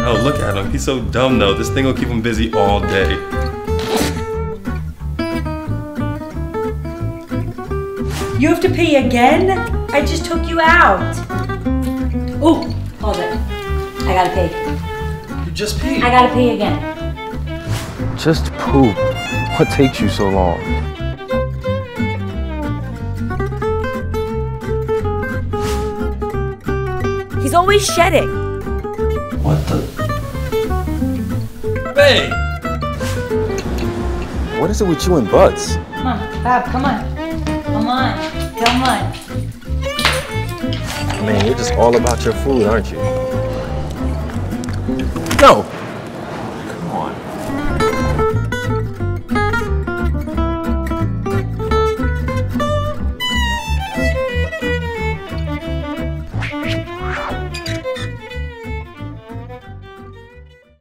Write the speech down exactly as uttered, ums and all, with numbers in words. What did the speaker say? Oh, look at him. He's so dumb, though. This thing will keep him busy all day. You have to pee again? I just took you out. Oh, hold it. I gotta pee. You just pee. I gotta pee again. Just poop. What takes you so long? He's always shedding. What the? Babe! What is it with you and Butts? Come on, Bob, come on. Come on, come on. Man, you're just all about your food, aren't you? No!